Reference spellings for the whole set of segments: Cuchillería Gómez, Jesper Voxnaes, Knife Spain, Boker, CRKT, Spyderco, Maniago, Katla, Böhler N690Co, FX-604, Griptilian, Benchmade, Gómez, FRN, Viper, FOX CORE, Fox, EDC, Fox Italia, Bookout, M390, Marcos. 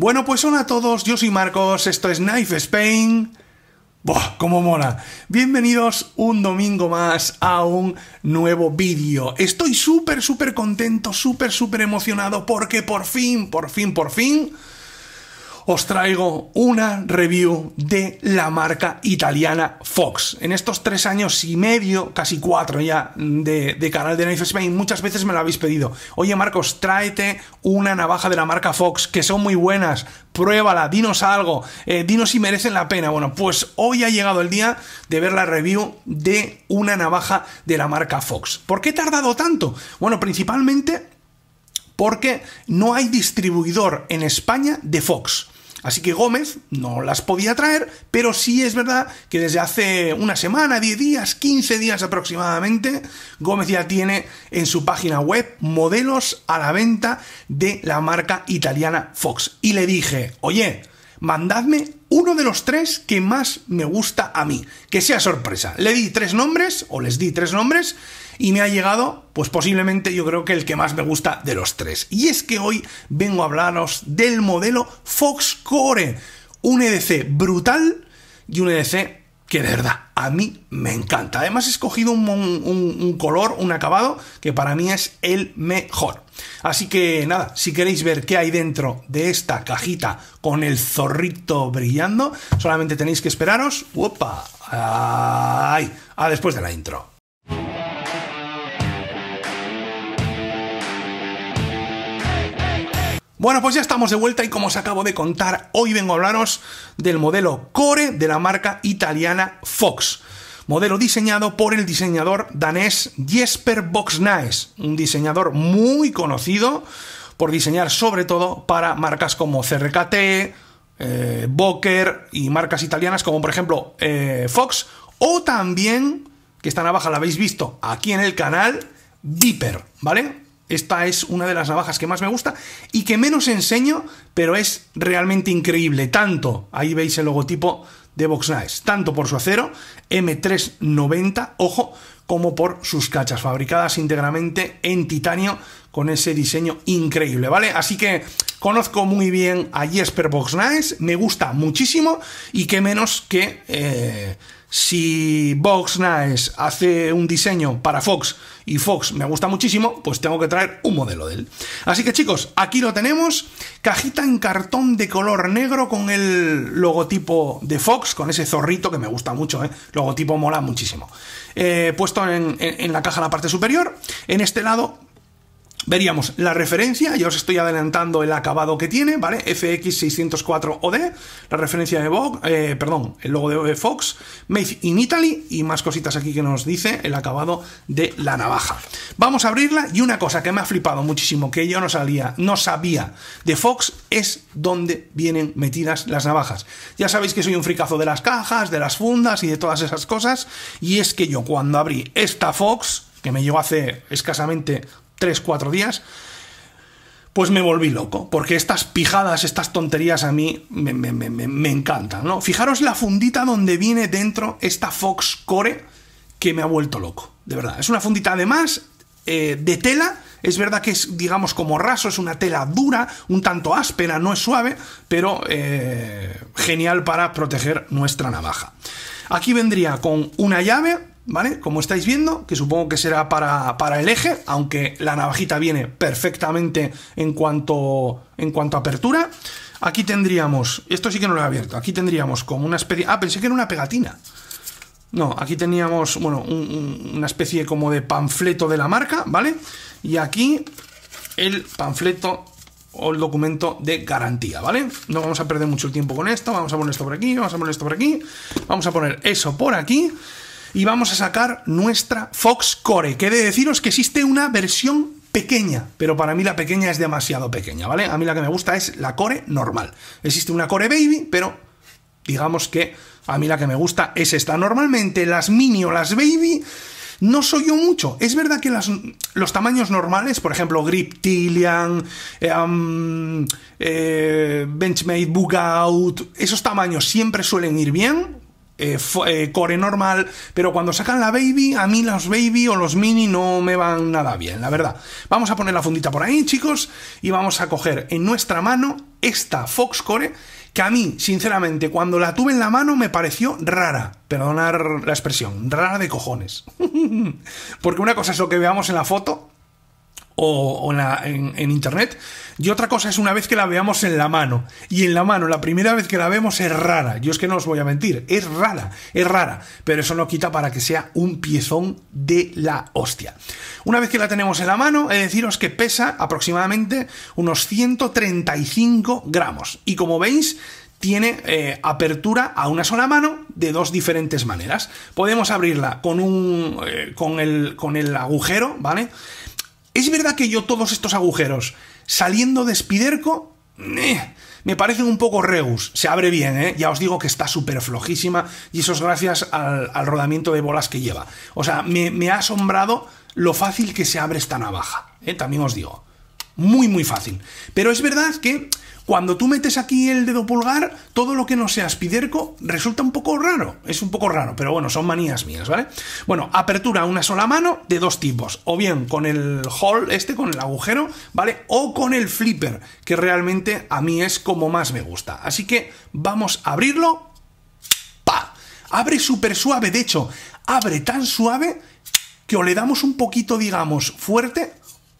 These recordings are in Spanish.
Bueno, pues hola a todos, yo soy Marcos, esto es Knife Spain. ¡Buah, cómo mola! Bienvenidos un domingo más a un nuevo vídeo. Estoy súper contento, súper emocionado porque por fin os traigo una review de la marca italiana Fox. En estos 3 años y medio, casi 4 ya, de canal de Knife Spain, muchas veces me lo habéis pedido. Oye Marcos, tráete una navaja de la marca Fox, que son muy buenas, pruébala, dinos algo, dinos si merecen la pena. Bueno, pues hoy ha llegado el día de ver la review de una navaja de la marca Fox. ¿Por qué he tardado tanto? Bueno, principalmente porque no hay distribuidor en España de Fox. Así que Gómez no las podía traer, pero sí es verdad que desde hace una semana, 10 días, 15 días aproximadamente, Gómez ya tiene en su página web modelos a la venta de la marca italiana Fox. Y le dije, oye, mandadme uno de los 3 que más me gusta a mí, que sea sorpresa. Le di 3 nombres, o les di 3 nombres, y me ha llegado, pues posiblemente yo creo que el que más me gusta de los 3. Y es que hoy vengo a hablaros del modelo Fox Core, un EDC brutal y un EDC que de verdad a mí me encanta. Además he escogido un color, un acabado, que para mí es el mejor. Así que nada, si queréis ver qué hay dentro de esta cajita con el zorrito brillando, solamente tenéis que esperaros, ¡opa!, ¡ay!, a después de la intro. Bueno, pues ya estamos de vuelta y como os acabo de contar, hoy vengo a hablaros del modelo Core de la marca italiana Fox. Modelo diseñado por el diseñador danés Jesper Voxnaes, un diseñador muy conocido por diseñar sobre todo para marcas como CRKT, Boker y marcas italianas como por ejemplo Fox, o también, que esta navaja la habéis visto aquí en el canal, Viper, ¿vale? Esta es una de las navajas que más me gusta y que menos enseño, pero es realmente increíble. Tanto, ahí veis el logotipo de Voxnaes, tanto por su acero M390, ojo, como por sus cachas, fabricadas íntegramente en titanio con ese diseño increíble, ¿vale? Así que conozco muy bien a Jesper Voxnaes, me gusta muchísimo y que menos que... Si Voxnaes hace un diseño para Fox y Fox me gusta muchísimo, pues tengo que traer un modelo de él. Así que chicos, aquí lo tenemos, cajita en cartón de color negro con el logotipo de Fox, con ese zorrito que me gusta mucho, ¿eh? Logotipo mola muchísimo. Puesto en la caja en la parte superior, en este lado veríamos la referencia, ya os estoy adelantando el acabado que tiene, ¿vale? FX604OD, la referencia de Vox, perdón, el logo de Fox, Made in Italy y más cositas aquí que nos dice el acabado de la navaja. Vamos a abrirla y una cosa que me ha flipado muchísimo, que yo no sabía de Fox, es dónde vienen metidas las navajas. Ya sabéis que soy un fricazo de las cajas, de las fundas y de todas esas cosas, y es que yo cuando abrí esta Fox, que me llegó hace escasamente 3-4 días, pues me volví loco, porque estas pijadas, estas tonterías a mí me encantan, ¿no? Fijaros la fundita donde viene dentro esta Fox Core, que me ha vuelto loco, de verdad. Es una fundita además de tela, es verdad que es, digamos, como raso, es una tela dura, un tanto áspera, no es suave, pero genial para proteger nuestra navaja. Aquí vendría con una llave, ¿vale? Como estáis viendo, que supongo que será para el eje, aunque la navajita viene perfectamente en cuanto a apertura. Aquí tendríamos, esto sí que no lo he abierto, aquí tendríamos como una especie... Ah, pensé que era una pegatina. No, aquí teníamos, bueno, una especie como de panfleto de la marca, ¿vale? Y aquí el panfleto o el documento de garantía, ¿vale? No vamos a perder mucho el tiempo con esto, vamos a poner esto por aquí, vamos a poner esto por aquí, vamos a poner eso por aquí... Y vamos a sacar nuestra Fox Core, que he de deciros que existe una versión pequeña, pero para mí la pequeña es demasiado pequeña, ¿vale? A mí la que me gusta es la Core normal. Existe una Core Baby, pero digamos que a mí la que me gusta es esta. Normalmente las Mini o las Baby no soy yo mucho. Es verdad que los tamaños normales, por ejemplo, Griptilian, Benchmade, Bookout, esos tamaños siempre suelen ir bien... core normal, pero cuando sacan la baby, a mí los baby o los mini no me van nada bien, la verdad. Vamos a poner la fundita por ahí, chicos, y vamos a coger en nuestra mano esta Fox Core, que a mí, sinceramente, cuando la tuve en la mano me pareció rara, perdonar la expresión, rara de cojones. Porque una cosa es lo que veamos en la foto o en internet, y otra cosa es una vez que la veamos en la mano. Y en la mano, la primera vez que la vemos es rara. Yo es que no os voy a mentir, es rara, pero eso no quita para que sea un piezón de la hostia. Una vez que la tenemos en la mano, he de deciros que pesa aproximadamente unos 135 gramos, y como veis, tiene apertura a una sola mano de dos diferentes maneras. Podemos abrirla con el agujero, ¿vale? Es verdad que yo todos estos agujeros, saliendo de Spyderco, me parecen un poco reus. Se abre bien, ¿eh? Ya os digo que está súper flojísima, y eso es gracias al rodamiento de bolas que lleva. O sea, me ha asombrado lo fácil que se abre esta navaja, ¿eh? También os digo, muy, muy fácil. Pero es verdad que cuando tú metes aquí el dedo pulgar, todo lo que no sea Spyderco resulta un poco raro. Es un poco raro, pero bueno, son manías mías, ¿vale? Bueno, apertura a una sola mano de dos tipos. O bien con el hole este, con el agujero, ¿vale? O con el flipper, que realmente a mí es como más me gusta. Así que vamos a abrirlo. ¡Pa! Abre súper suave, de hecho, abre tan suave que o le damos un poquito, digamos, fuerte,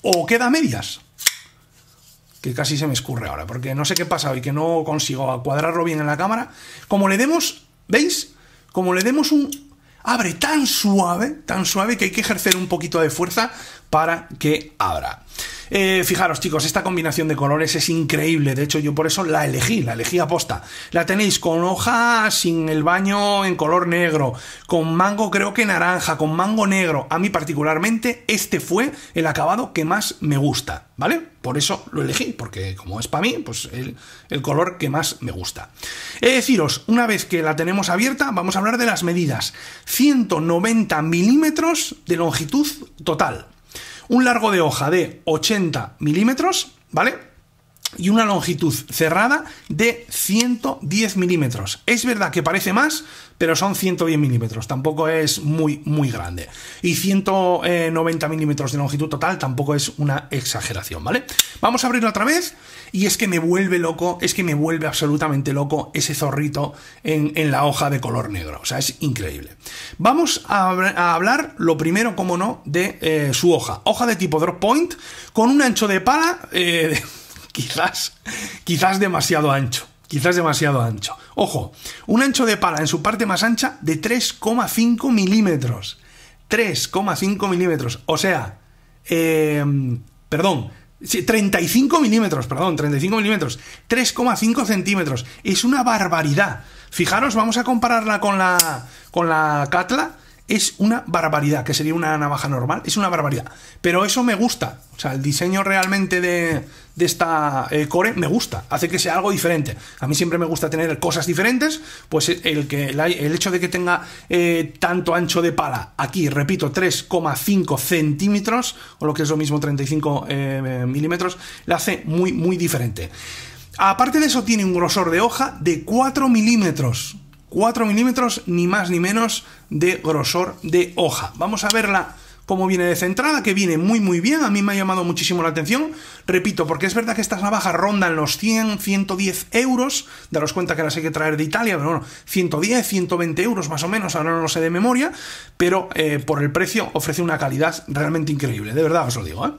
o queda a medias. Que casi se me escurre ahora, porque no sé qué pasa hoy, que no consigo cuadrarlo bien en la cámara. Como le demos, ¿veis? Como le demos un... abre tan suave que hay que ejercer un poquito de fuerza para que abra. Fijaros, chicos, esta combinación de colores es increíble. De hecho, yo por eso la elegí aposta. La tenéis con hoja sin el baño en color negro, con mango creo que naranja, con mango negro. A mí particularmente este fue el acabado que más me gusta, ¿vale? Por eso lo elegí, porque como es para mí, pues el color que más me gusta. He de deciros, una vez que la tenemos abierta, vamos a hablar de las medidas. 190 milímetros de longitud total. Un largo de hoja de 80 milímetros, ¿vale? Y una longitud cerrada de 110 milímetros. Es verdad que parece más, pero son 110 milímetros. Tampoco es muy, muy grande. Y 190 milímetros de longitud total tampoco es una exageración, ¿vale? Vamos a abrirlo otra vez. Y es que me vuelve loco, es que me vuelve absolutamente loco ese zorrito en la hoja de color negro. O sea, es increíble. Vamos a hablar, lo primero, como no, de su hoja. Hoja de tipo drop point con un ancho de pala... Quizás demasiado ancho, Ojo, un ancho de pala en su parte más ancha de 3,5 milímetros. 3,5 milímetros, o sea, 35 milímetros, 3,5 centímetros. Es una barbaridad. Fijaros, vamos a compararla con la Katla. Es una barbaridad, que sería una navaja normal, es una barbaridad, pero eso me gusta. O sea, el diseño realmente de esta Core me gusta, hace que sea algo diferente. A mí siempre me gusta tener cosas diferentes, pues el hecho de que tenga tanto ancho de pala, aquí repito, 3,5 centímetros, o lo que es lo mismo 35 milímetros, la hace muy, muy diferente. Aparte de eso, tiene un grosor de hoja de 4 milímetros. 4 milímetros, ni más ni menos, de grosor de hoja. Vamos a verla como viene de centrada, que viene muy muy bien. A mí me ha llamado muchísimo la atención, repito, porque es verdad que estas navajas rondan los 100, 110 euros, daros cuenta que las hay que traer de Italia, pero bueno, 110, 120 euros más o menos, ahora no lo sé de memoria, pero por el precio ofrece una calidad realmente increíble, de verdad os lo digo, ¿eh?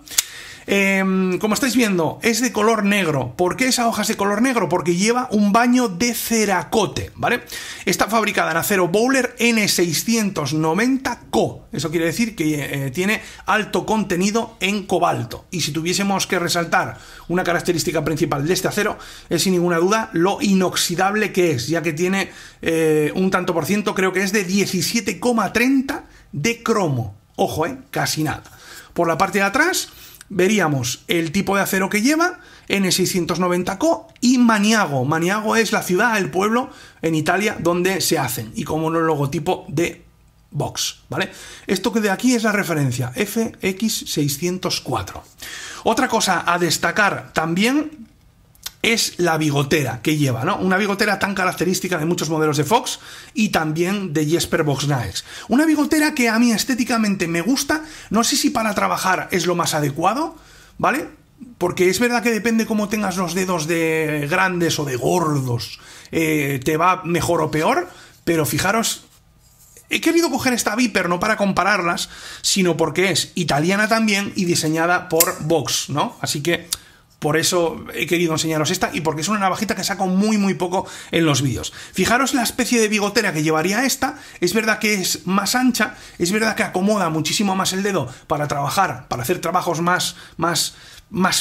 Como estáis viendo, es de color negro. ¿Por qué esa hoja es de color negro? Porque lleva un baño de ceracote, ¿vale? Está fabricada en acero Böhler N690Co. Eso quiere decir que tiene alto contenido en cobalto. Y si tuviésemos que resaltar una característica principal de este acero, es sin ninguna duda lo inoxidable que es, ya que tiene un tanto por ciento, creo que es de 17,30 de cromo. Ojo, casi nada. Por la parte de atrás veríamos el tipo de acero que lleva, N690Co, y Maniago. Maniago es la ciudad, el pueblo en Italia donde se hacen, y como un logotipo de Vox, ¿vale? Esto que de aquí es la referencia, FX604. Otra cosa a destacar también es la bigotera que lleva, ¿no? Una bigotera tan característica de muchos modelos de Fox y también de Jesper Voxnaes. Una bigotera que a mí estéticamente me gusta, no sé si para trabajar es lo más adecuado, ¿vale? Porque es verdad que depende cómo tengas los dedos de grandes o de gordos, te va mejor o peor, pero fijaros, he querido coger esta Viper no para compararlas, sino porque es italiana también y diseñada por Vox, ¿no? Así que por eso he querido enseñaros esta y porque es una navajita que saco muy poco en los vídeos. Fijaros la especie de bigotera que llevaría esta. Es verdad que es más ancha, es verdad que acomoda muchísimo más el dedo para trabajar, para hacer trabajos más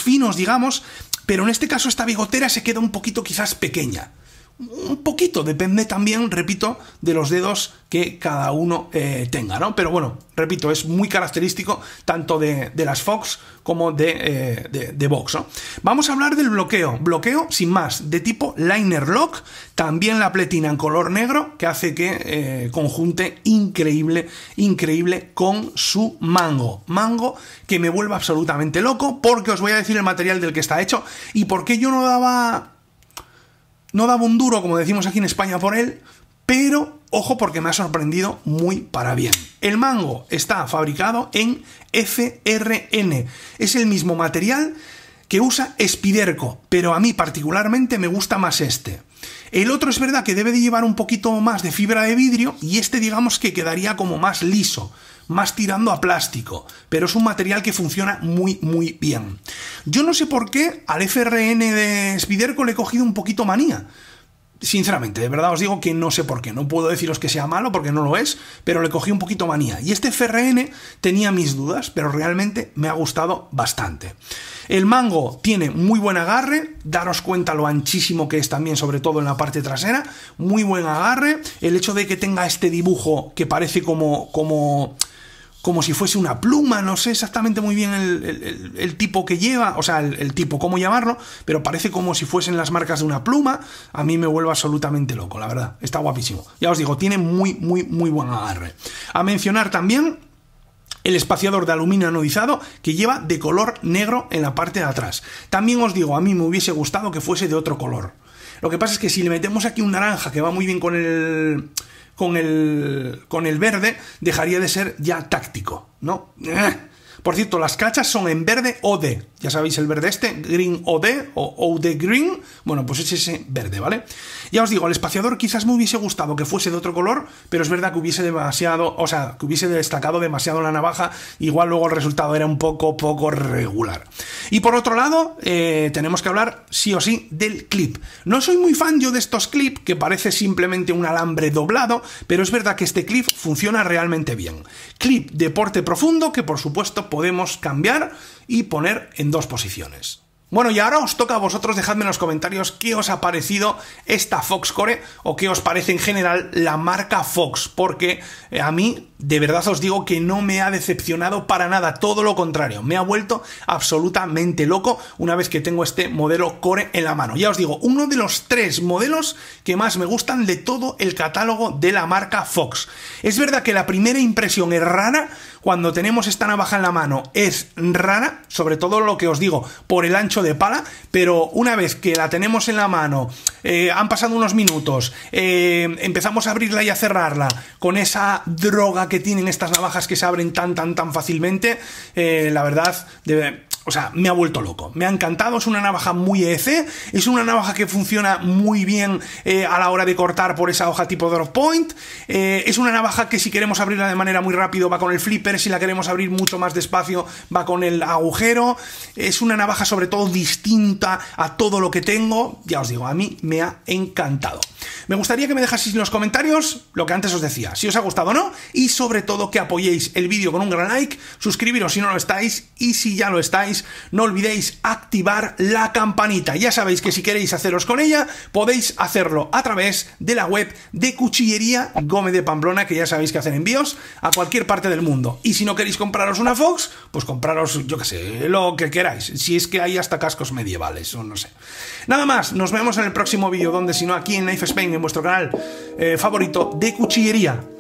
finos, digamos, pero en este caso esta bigotera se queda un poquito quizás pequeña. Un poquito, depende también, repito, de los dedos que cada uno tenga, ¿no? Pero bueno, repito, es muy característico tanto de las Fox como de Vox, ¿no? Vamos a hablar del bloqueo. Bloqueo, sin más, de tipo liner lock. También la pletina en color negro, que hace que conjunte increíble con su mango. Mango que me vuelve absolutamente loco, porque os voy a decir el material del que está hecho y por qué yo no daba un duro, como decimos aquí en España, por él, pero ojo porque me ha sorprendido muy para bien. El mango está fabricado en FRN. Es el mismo material que usa Spyderco, pero a mí particularmente me gusta más este. El otro es verdad que debe de llevar un poquito más de fibra de vidrio y este digamos que quedaría como más liso, más tirando a plástico, pero es un material que funciona muy bien. Yo no sé por qué al FRN de Spyderco le he cogido un poquito manía. Sinceramente, de verdad os digo que no sé por qué. No puedo deciros que sea malo porque no lo es, pero le cogí un poquito manía. Y este FRN tenía mis dudas, pero realmente me ha gustado bastante. El mango tiene muy buen agarre. Daros cuenta lo anchísimo que es también, sobre todo en la parte trasera. Muy buen agarre. El hecho de que tenga este dibujo que parece como si fuese una pluma, no sé exactamente muy bien el tipo que lleva, o sea, el tipo, cómo llamarlo, pero parece como si fuesen las marcas de una pluma. A mí me vuelve absolutamente loco, la verdad, está guapísimo. Ya os digo, tiene muy buen agarre. A mencionar también el espaciador de aluminio anodizado que lleva de color negro en la parte de atrás. También os digo, a mí me hubiese gustado que fuese de otro color. Lo que pasa es que si le metemos aquí un naranja que va muy bien con el verde, dejaría de ser ya táctico, ¿no? Por cierto, las cachas son en verde OD, ya sabéis el verde este, Green OD o OD Green, bueno, pues es ese verde, ¿vale? Ya os digo, el espaciador quizás me hubiese gustado que fuese de otro color, pero es verdad que hubiese demasiado, o sea, que hubiese destacado demasiado la navaja, igual luego el resultado era un poco regular. Y por otro lado, tenemos que hablar sí o sí del clip. No soy muy fan yo de estos clips, que parece simplemente un alambre doblado, pero es verdad que este clip funciona realmente bien. Clip de porte profundo, que por supuesto podemos cambiar y poner en dos posiciones. Bueno, y ahora os toca a vosotros, dejadme en los comentarios qué os ha parecido esta Fox Core o qué os parece en general la marca Fox, porque a mí, de verdad os digo que no me ha decepcionado para nada, todo lo contrario, me ha vuelto absolutamente loco una vez que tengo este modelo Core en la mano. Ya os digo, uno de los tres modelos que más me gustan de todo el catálogo de la marca Fox. Es verdad que la primera impresión es rara, cuando tenemos esta navaja en la mano es rara, sobre todo lo que os digo, por el ancho de pala, pero una vez que la tenemos en la mano, han pasado unos minutos, empezamos a abrirla y a cerrarla con esa droga que tienen estas navajas que se abren tan fácilmente, la verdad, o sea, me ha vuelto loco, me ha encantado. Es una navaja muy EC, es una navaja que funciona muy bien a la hora de cortar por esa hoja tipo drop point, es una navaja que si queremos abrirla de manera muy rápido va con el flipper, si la queremos abrir mucho más despacio va con el agujero, es una navaja sobre todo distinta a todo lo que tengo. Ya os digo, a mí me ha encantado. Me gustaría que me dejaseis en los comentarios lo que antes os decía, si os ha gustado o no, y sobre todo que apoyéis el vídeo con un gran like, suscribiros si no lo estáis, y si ya lo estáis, no olvidéis activar la campanita. Ya sabéis que si queréis haceros con ella, podéis hacerlo a través de la web de Cuchillería Gómez de Pamplona, que ya sabéis que hacen envíos a cualquier parte del mundo. Y si no queréis compraros una Fox, pues compraros, yo qué sé, lo que queráis, si es que hay hasta cascos medievales, o no sé. Nada más, nos vemos en el próximo vídeo, donde si no aquí en Knife Spain, en vuestro canal favorito de Cuchillería.